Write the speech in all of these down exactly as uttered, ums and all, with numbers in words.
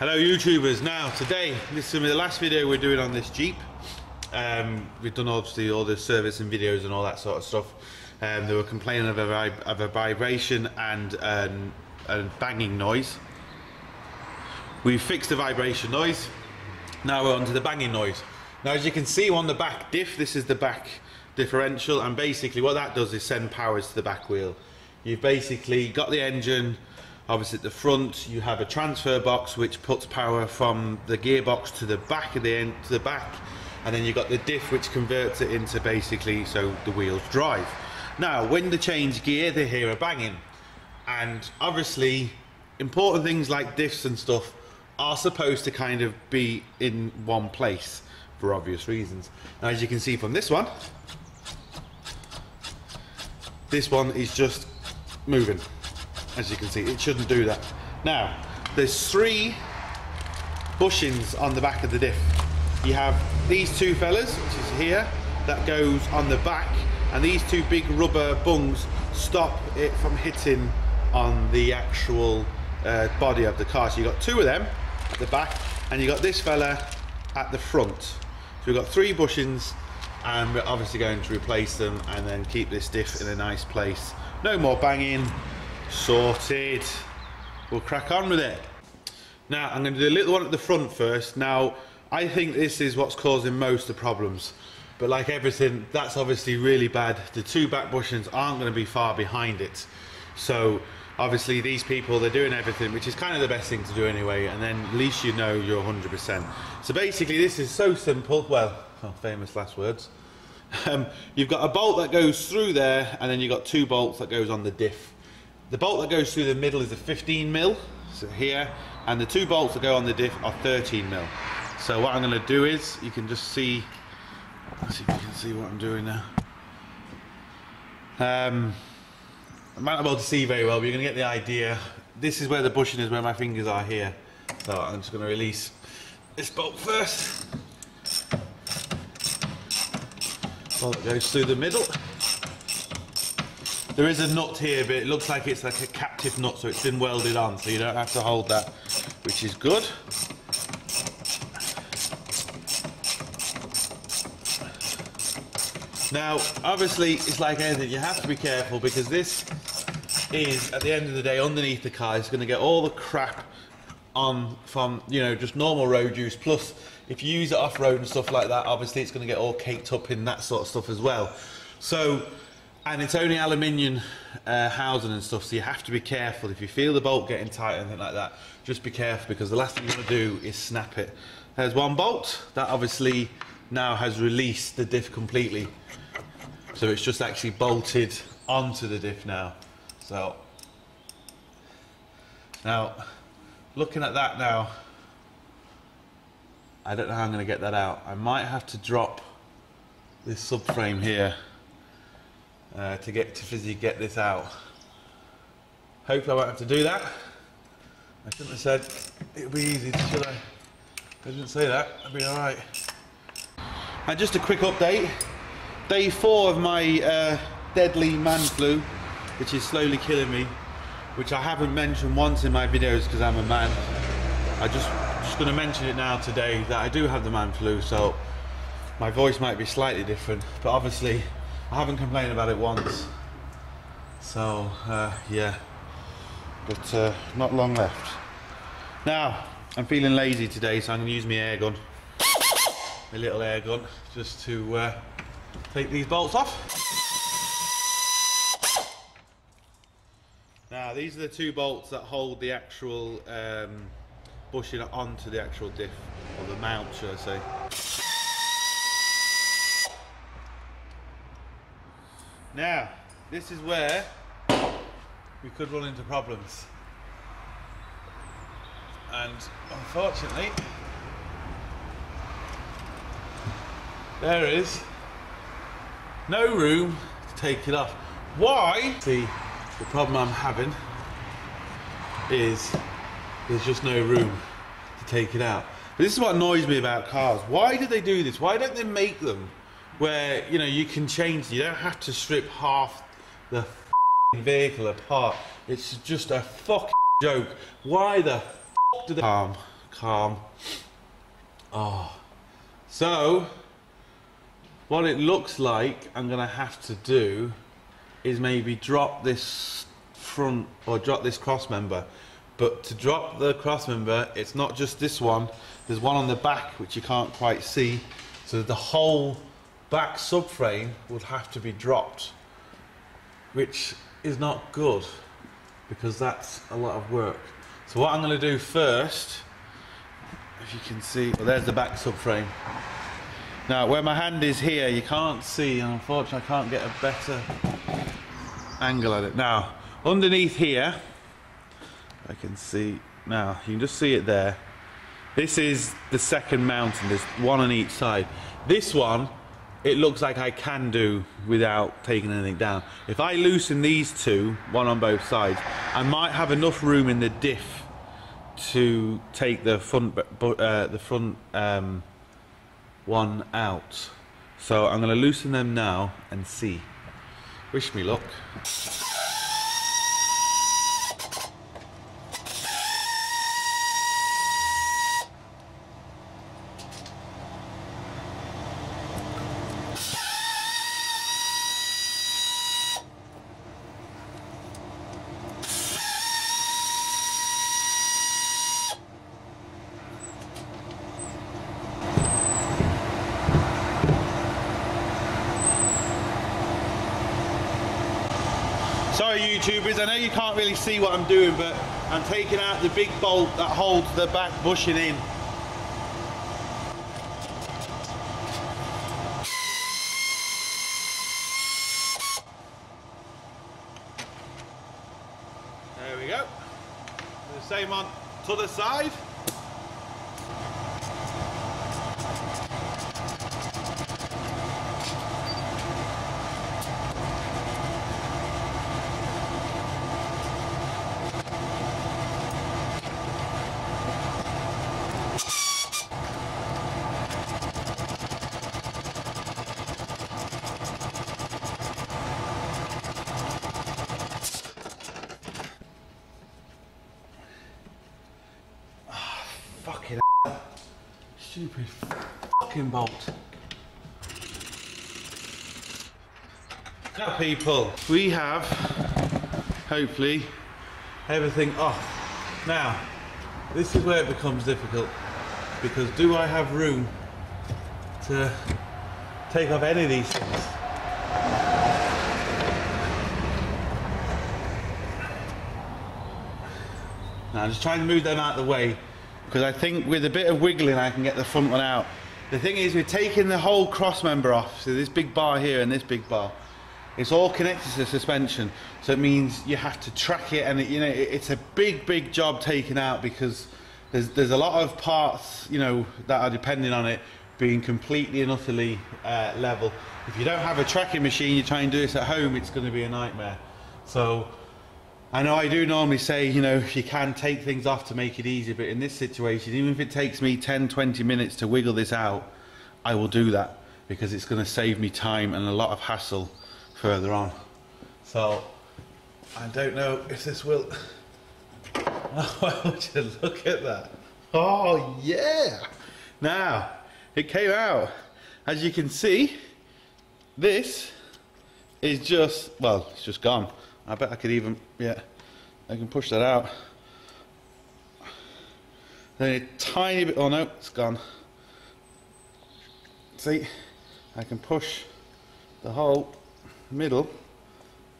Hello YouTubers. Now today this is going to be the last video we're doing on this Jeep. Um, we've done obviously all the service and videos and all that sort of stuff. Um, they were complaining of a, of a vibration and um, a banging noise. We fixed the vibration noise, now we're on to the banging noise. Now as you can see on the back diff, this is the back differential, and basically what that does is send powers to the back wheel. You've basically got the engine, obviously at the front you have a transfer box which puts power from the gearbox to the back of the end, to the back, and then you've got the diff which converts it into basically so the wheels drive. Now when they change gear they hear a banging, and obviously important things like diffs and stuff are supposed to kind of be in one place for obvious reasons. Now as you can see from this one, this one is just moving. As you can see, it shouldn't do that. Now, there's three bushings on the back of the diff. You have these two fellas, which is here, that goes on the back, and these two big rubber bungs stop it from hitting on the actual uh, body of the car. So you've got two of them at the back, and you've got this fella at the front. So we've got three bushings, and we're obviously going to replace them and then keep this diff in a nice place. No more banging. Sorted. We'll crack on with it. Now I'm going to do a little one at the front first. Now I think this is what's causing most of the problems, but like everything, that's obviously really bad. The two back bushings aren't going to be far behind it, so obviously these people, they're doing everything, which is kind of the best thing to do anyway, and then at least you know you're one hundred percent. So basically this is so simple. Well, oh, famous last words. Um, you've got a bolt that goes through there, and then you've got two bolts that goes on the diff. The bolt that goes through the middle is a fifteen mil, so here, and the two bolts that go on the diff are thirteen mil. So what I'm going to do is, you can just see, let's see if you can see what I'm doing now. Um, I might not be able to see very well, but you're going to get the idea. This is where the bushing is, where my fingers are here. So I'm just going to release this bolt first. Bolt that goes through the middle. There is a nut here, but it looks like it's like a captive nut, so it's been welded on, so you don't have to hold that, which is good. Now, obviously, it's like anything, you have to be careful, because this is, at the end of the day, underneath the car, it's going to get all the crap on from, you know, just normal road use, plus if you use it off-road and stuff like that, obviously it's going to get all caked up in that sort of stuff as well. So. And it's only aluminium uh, housing and stuff, so you have to be careful. If you feel the bolt getting tight and anything like that, just be careful, because the last thing you want to do is snap it. There's one bolt that obviously now has released the diff completely, so it's just actually bolted onto the diff now. So now looking at that now, I don't know how I'm going to get that out. I might have to drop this subframe here. Uh, to get to physically get this out. Hopefully I won't have to do that. I shouldn't have said it'd be easy, should I? I didn't say that. I'd be all right. And just a quick update. Day four of my uh, deadly man flu, which is slowly killing me, which I haven't mentioned once in my videos because I'm a man. I just just going to mention it now today that I do have the man flu, so my voice might be slightly different, but obviously. I haven't complained about it once, so uh, yeah, but uh, not long left. Now, I'm feeling lazy today, so I'm going to use my air gun, my little air gun, just to uh, take these bolts off. Now, these are the two bolts that hold the actual um, bushing onto the actual diff, or the mount, should I say. Now, this is where we could run into problems, and unfortunately, there is no room to take it off. Why? See, the problem I'm having is there's just no room to take it out. But this is what annoys me about cars. Why do they do this? Why don't they make them? Where, you know, you can change, you don't have to strip half the f***ing vehicle apart. It's just a fucking joke. Why the f*** do they harm calm. Oh, so what it looks like I'm gonna have to do is maybe drop this front or drop this cross member. But to drop the cross member, it's not just this one, there's one on the back which you can't quite see, so the whole back subframe would have to be dropped, which is not good because that's a lot of work. So what I'm going to do first, if you can see, well, there's the back subframe. Now where my hand is here you can't see, and unfortunately I can't get a better angle at it. Now underneath here I can see, now you can just see it there, this is the second mounting, there's one on each side. This one it looks like I can do without taking anything down. If I loosen these two, one on both sides, I might have enough room in the diff to take the front, uh, the front um, one out. So I'm going to loosen them now and see. Wish me luck. Sorry YouTubers, I know you can't really see what I'm doing, but I'm taking out the big bolt that holds the back bushing in. There we go. The same on the other side. Stupid fucking bolt. Now people, we have hopefully everything off. Now this is where it becomes difficult, because do I have room to take off any of these things? Now I'm just trying to move them out of the way, because I think with a bit of wiggling I can get the front one out. The thing is, we're taking the whole cross member off, so this big bar here and this big bar, it's all connected to the suspension, so it means you have to track it, and it, you know, it, it's a big big job taking out, because there's, there's a lot of parts, you know, that are depending on it being completely and utterly uh, level. If you don't have a tracking machine, you try and do this at home, it's going to be a nightmare. So I know I do normally say, you know, you can take things off to make it easier, but in this situation, even if it takes me ten, twenty minutes to wiggle this out, I will do that, because it's going to save me time and a lot of hassle further on. So I don't know if this will... Oh, would you look at that? Oh yeah! Now, it came out. As you can see, this is just, well, it's just gone. I bet I could even, yeah, I can push that out. Then a tiny bit, oh no, it's gone. See, I can push the whole middle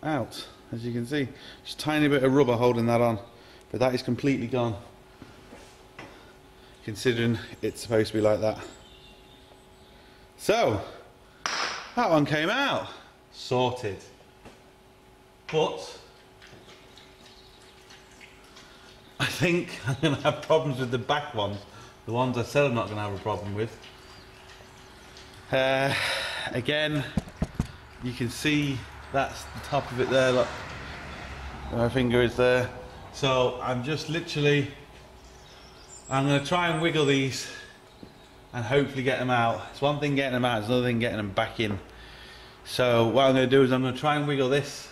out, as you can see. Just a tiny bit of rubber holding that on, but that is completely gone, considering it's supposed to be like that. So, that one came out, sorted. But I think I'm going to have problems with the back ones, the ones I said I'm not going to have a problem with. Uh, again, you can see that's the top of it there, look, my finger is there. So I'm just literally, I'm going to try and wiggle these and hopefully get them out. It's one thing getting them out, it's another thing getting them back in. So what I'm going to do is I'm going to try and wiggle this,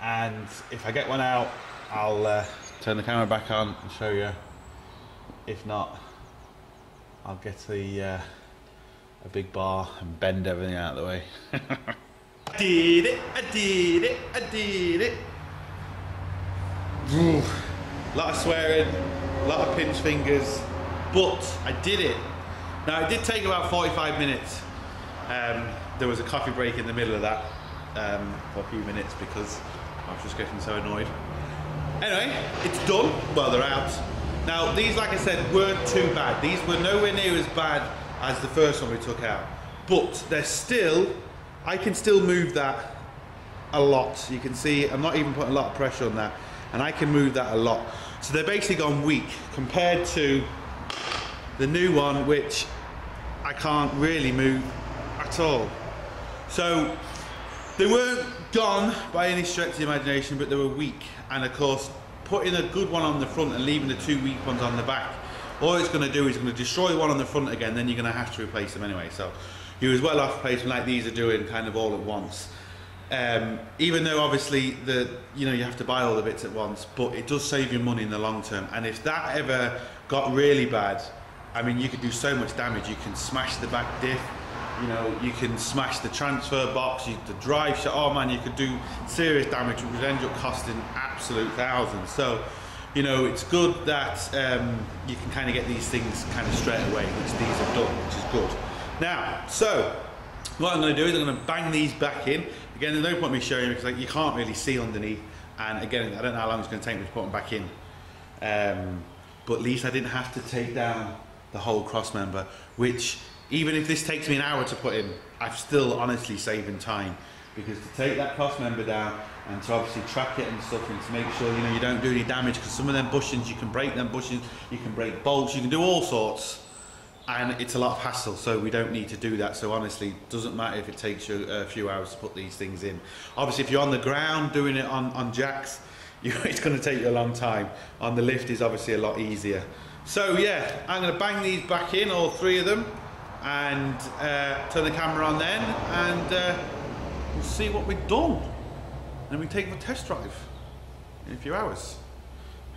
and if I get one out, I'll uh, turn the camera back on and show you If not, I'll get a, uh, a big bar and bend everything out of the way. I did it, I did it, I did it. Ooh, lot of swearing, a lot of pinch fingers, but I did it. Now, it did take about forty-five minutes. Um, there was a coffee break in the middle of that um, for a few minutes because I was just getting so annoyed. Anyway, it's done. Well, they're out. Now, these, like I said, weren't too bad. These were nowhere near as bad as the first one we took out. But they're still, I can still move that a lot. You can see I'm not even putting a lot of pressure on that. And I can move that a lot. So they're basically gone weak compared to the new one, which I can't really move at all. So they weren't gone by any stretch of the imagination, but they were weak. And of course, putting a good one on the front and leaving the two weak ones on the back, all it's going to do is going to destroy one on the front again. Then you're going to have to replace them anyway. So you're as well off replacing like these are doing, kind of all at once. Um, even though obviously the you know you have to buy all the bits at once, but it does save you money in the long term. And if that ever got really bad, I mean, you could do so much damage. You can smash the back diff, you know, you can smash the transfer box, you, the drive shot, oh man, you could do serious damage, which would end up costing absolute thousands. So, you know, it's good that um, you can kind of get these things kind of straight away, which these have done, which is good. Now, so, what I'm gonna do is I'm gonna bang these back in. Again, there's no point me showing you because like, you can't really see underneath. And again, I don't know how long it's gonna take me to put them back in. Um, but at least I didn't have to take down the whole cross member, which even if this takes me an hour to put in, I'm still honestly saving time, because to take that cross member down and to obviously track it and stuff and to make sure you know you don't do any damage, because some of them bushings, you can break them bushings, you can break bolts, you can do all sorts, and it's a lot of hassle, so we don't need to do that. So honestly, it doesn't matter if it takes you a few hours to put these things in. Obviously, if you're on the ground doing it on, on jacks, you, it's going to take you a long time. On the lift is obviously a lot easier. So yeah, I'm going to bang these back in, all three of them, and uh, turn the camera on then, and uh, we'll see what we've done. And we take them a test drive in a few hours.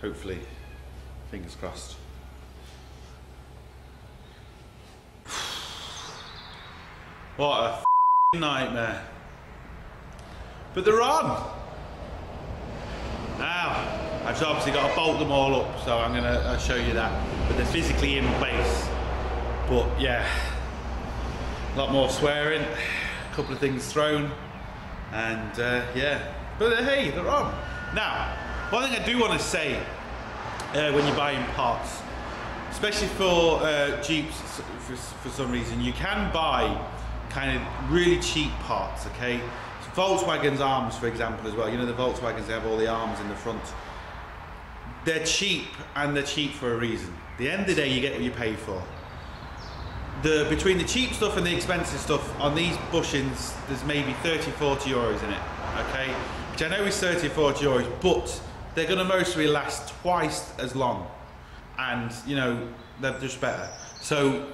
Hopefully, fingers crossed. What a f***ing nightmare. But they're on. Now, I've just obviously got to bolt them all up, so I'm going to uh, show you that. But they're physically in place. But yeah, a lot more swearing, a couple of things thrown, and uh, yeah. But uh, hey, they're on. Now, one thing I do want to say uh, when you're buying parts, especially for uh, Jeeps, for, for some reason, you can buy kind of really cheap parts, okay? So Volkswagen's arms, for example, as well. You know, the Volkswagens, they have all the arms in the front. They're cheap, and they're cheap for a reason. At the end of the day, you get what you pay for. The between the cheap stuff and the expensive stuff, on these bushings, there's maybe thirty, forty euros in it, okay? Which I know is thirty, forty euros, but they're gonna mostly last twice as long. And, you know, they're just better. So,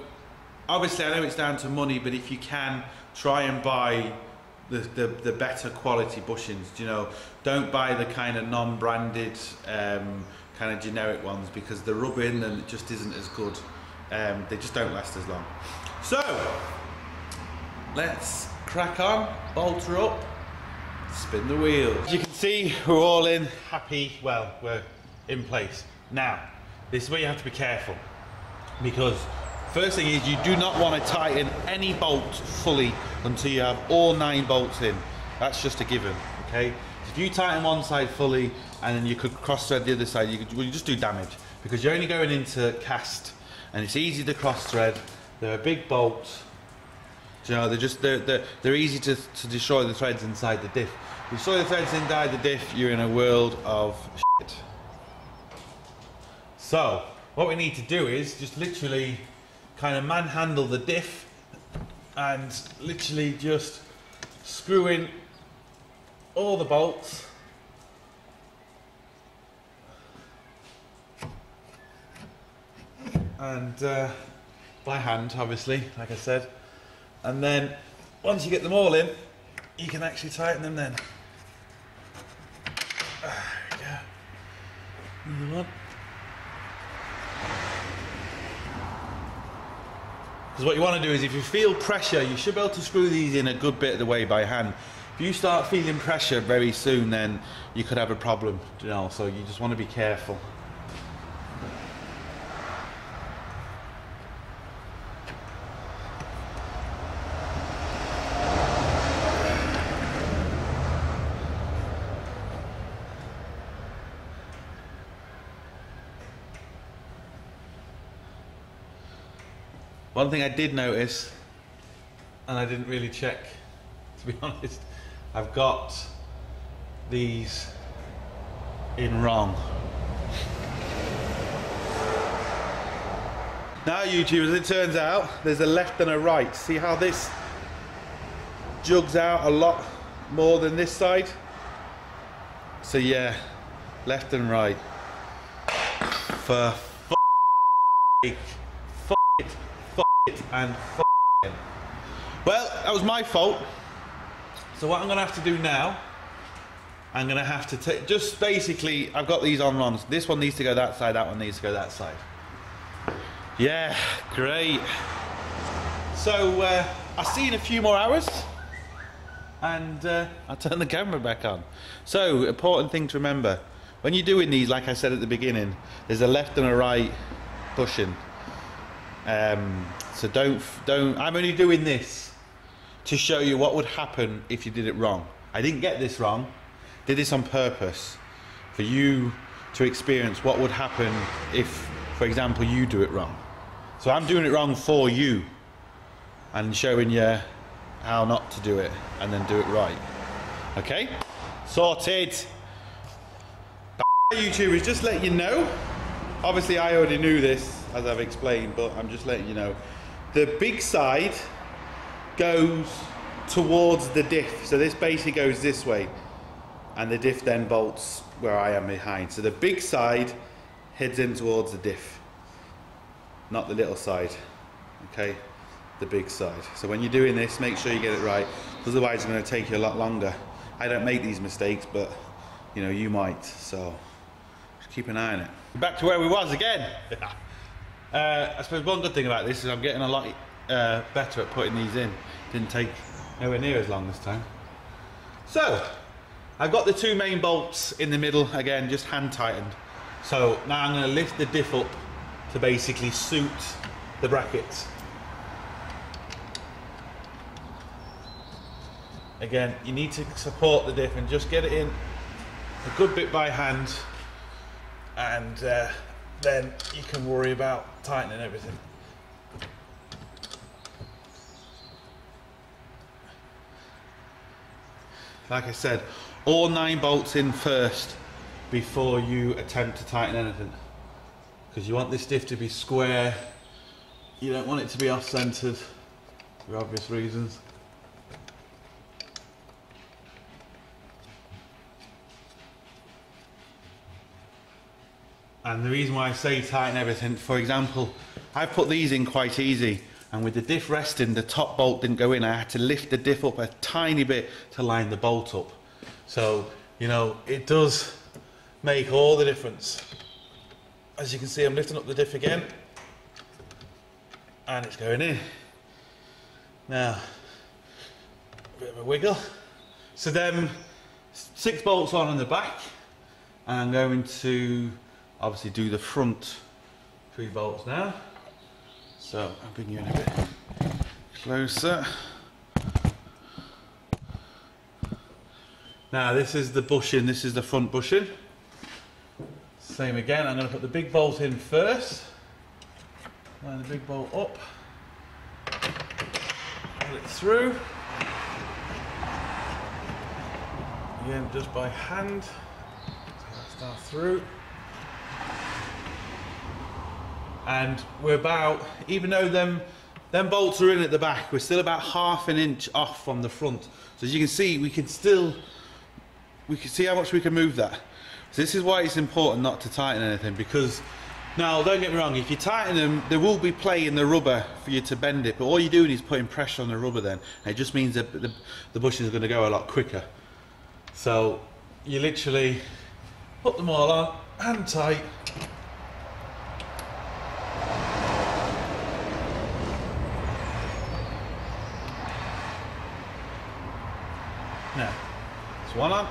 obviously, I know it's down to money, but if you can, try and buy The, the, the better quality bushings, you know. Don't buy the kind of non-branded, um, kind of generic ones, because the rub in and it just isn't as good. Um, they just don't last as long. So, let's crack on, bolt her up, spin the wheels. As you can see, we're all in, happy, well, we're in place. Now, this is where you have to be careful, because first thing is you do not want to tighten any bolt fully until you have all nine bolts in. That's just a given, okay? If you tighten one side fully and then you could cross-thread the other side, you could well, you just do damage, because you're only going into cast and it's easy to cross-thread. They're a big bolt. You know, they're just, they're, they're, they're easy to, to destroy the threads inside the diff. If you destroy the threads inside the diff, you're in a world of shit. So, what we need to do is just literally kind of manhandle the diff and literally just screw in all the bolts. And uh, by hand, obviously, like I said. And then once you get them all in, you can actually tighten them then. There we go. Another one. Because what you want to do is, if you feel pressure, you should be able to screw these in a good bit of the way by hand. If you start feeling pressure very soon, then you could have a problem, you know, so you just want to be careful. One thing I did notice, and I didn't really check, to be honest, I've got these in wrong. Now, YouTube, as it turns out, there's a left and a right. See how this jugs out a lot more than this side? So yeah, left and right. For f***ing sake. And f***ing. Well, that was my fault. So what I'm gonna have to do now, I'm gonna have to take, just basically, I've got these on runs. This one needs to go that side, that one needs to go that side. Yeah, great. So uh, I'll see you in a few more hours, and uh, I'll turn the camera back on. So, important thing to remember, when you're doing these, like I said at the beginning, there's a left and a right pushing. Um, so don't, don't, I'm only doing this to show you what would happen if you did it wrong. I didn't get this wrong, did this on purpose for you to experience what would happen if, for example, you do it wrong. So I'm doing it wrong for you and showing you how not to do it and then do it right. Okay? Sorted. YouTubers, just let you know. Obviously, I already knew this, as I've explained, but I'm just letting you know. The big side goes towards the diff. So this basically goes this way, and the diff then bolts where I am behind. So the big side heads in towards the diff, not the little side, okay? The big side. So when you're doing this, make sure you get it right. Otherwise, it's gonna take you a lot longer. I don't make these mistakes, but you know, you might, so. Keep an eye on it. Back to where we was again. uh, I suppose one good thing about this is I'm getting a lot uh, better at putting these in. Didn't take nowhere near as long this time. So I've got the two main bolts in the middle again, just hand tightened. So now I'm going to lift the diff up to basically suit the brackets. Again, you need to support the diff and just get it in a good bit by hand. And uh, then you can worry about tightening everything. Like I said, all nine bolts in first before you attempt to tighten anything, because you want this diff to be square. You don't want it to be off-centered for obvious reasons. And the reason why I say tighten everything, for example, I put these in quite easy, and with the diff resting, the top bolt didn't go in. I had to lift the diff up a tiny bit to line the bolt up. So, you know, it does make all the difference. As you can see, I'm lifting up the diff again, and it's going in. Now, a bit of a wiggle. So then, six bolts on in the back, and I'm going to obviously do the front three bolts now. So I'll bring you in a bit closer. Now this is the bushing, this is the front bushing. Same again, I'm going to put the big bolt in first. Line the big bolt up. Pull it through. Again, just by hand. Start through. And we're about, even though them, them bolts are in at the back, we're still about half an inch off from the front. So as you can see, we can still, we can see how much we can move that. So this is why it's important not to tighten anything, because, now don't get me wrong, if you tighten them, there will be play in the rubber for you to bend it, but all you're doing is putting pressure on the rubber then. And it just means that the, the bushing is gonna go a lot quicker. So you literally put them all on, hand tight, Now, it's one up.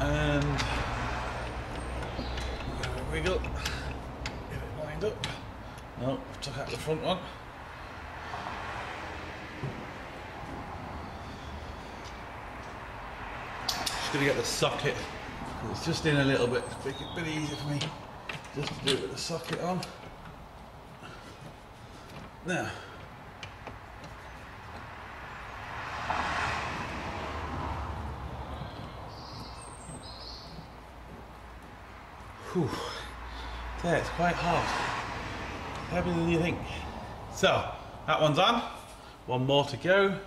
And wiggle. Get it lined up. No, I've took out the front one. Just gonna get the socket. It's just in a little bit. Make it a bit easier for me just to do it with the socket on. Now. Whew. Yeah, it's quite hard. Heavier than you think. So, that one's on. One more to go.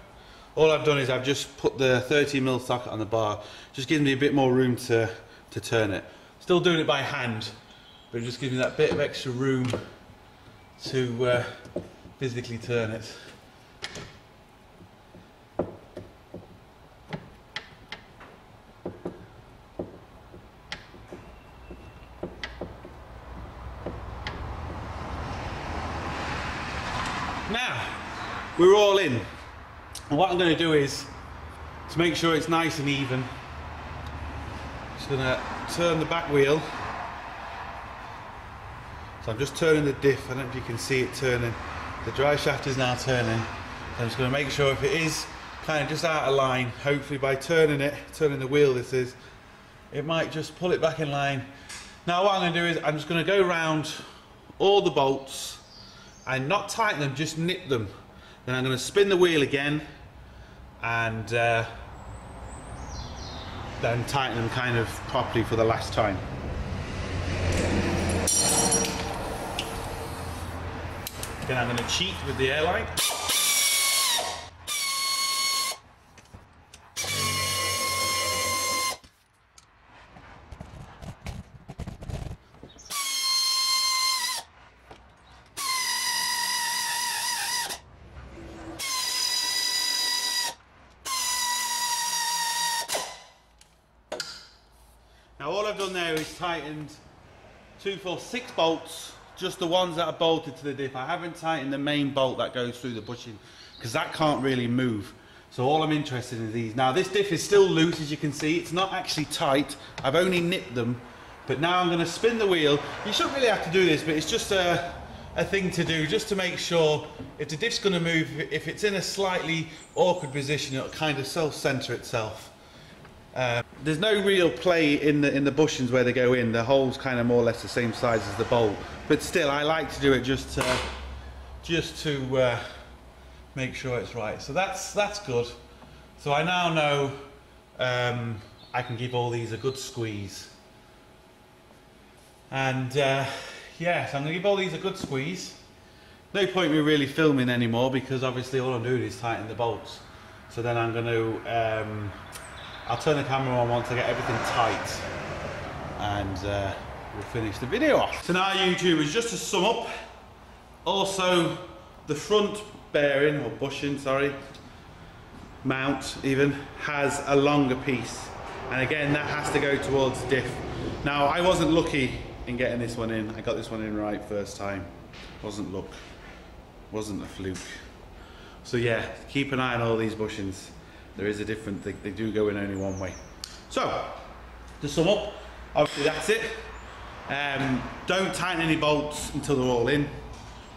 All I've done is I've just put the thirty mil socket on the bar. Just gives me a bit more room to, to turn it. Still doing it by hand, but it just gives me that bit of extra room to uh, physically turn it. Now, we're all in, and what I'm going to do is, to make sure it's nice and even, I'm just going to turn the back wheel. So I'm just turning the diff, I don't know if you can see it turning, the drive shaft is now turning, so I'm just going to make sure if it is kind of just out of line, hopefully by turning it, turning the wheel this is, it might just pull it back in line. Now what I'm going to do is, I'm just going to go round all the bolts, and not tighten them, just nip them. Then I'm going to spin the wheel again and uh, then tighten them kind of properly for the last time. Then I'm going to cheat with the air light. Now all I've done there is tightened two, four, six bolts, just the ones that are bolted to the diff. I haven't tightened the main bolt that goes through the bushing because that can't really move. So all I'm interested in is these. Now this diff is still loose, as you can see. It's not actually tight. I've only nipped them. But now I'm going to spin the wheel. You shouldn't really have to do this, but it's just a, a thing to do just to make sure if the diff's going to move, if it's in a slightly awkward position, it'll kind of self-center itself. Uh, there's no real play in the in the bushings where they go in. The hole's kind of more or less the same size as the bolt, but still I like to do it just to, just to uh, make sure it's right. So that's that's good. So I now know um, I can give all these a good squeeze, and uh, yeah, so I'm going to give all these a good squeeze. No point me really filming anymore because obviously all I'm doing is tighten the bolts. So then I'm going to. Um, I'll turn the camera on once I get everything tight and uh, we'll finish the video off. So now YouTubers, just to sum up, also the front bearing, or bushing, sorry, mount even, has a longer piece. And again, that has to go towards the diff. Now, I wasn't lucky in getting this one in. I got this one in right first time. Wasn't luck, wasn't a fluke. So yeah, keep an eye on all these bushings. There is a different thing, they do go in only one way. So, to sum up, obviously that's it. Um, don't tighten any bolts until they're all in.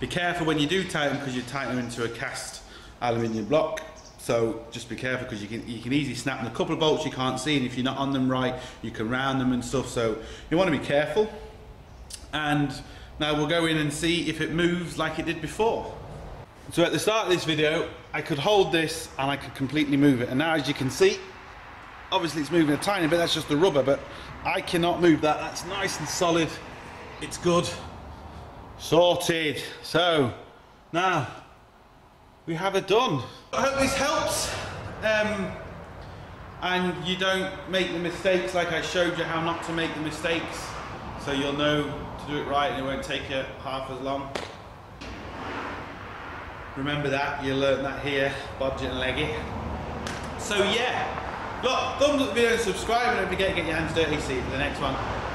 Be careful when you do tighten because you tighten them into a cast aluminium block. So just be careful because you can, you can easily snap. And a couple of bolts you can't see, and if you're not on them right, you can round them and stuff. So you want to be careful. And now we'll go in and see if it moves like it did before. So at the start of this video, I could hold this and I could completely move it. And now as you can see, obviously it's moving a tiny bit, that's just the rubber, but I cannot move that. That's nice and solid. It's good. Sorted. So, now, we have it done. I hope this helps. Um, and you don't make the mistakes like I showed you how not to make the mistakes. So you'll know to do it right and it won't take you half as long. Remember that, you learned that here, bodgit and leggit. So yeah, look, thumbs up the video and subscribe, and don't forget to get your hands dirty, see you for the next one.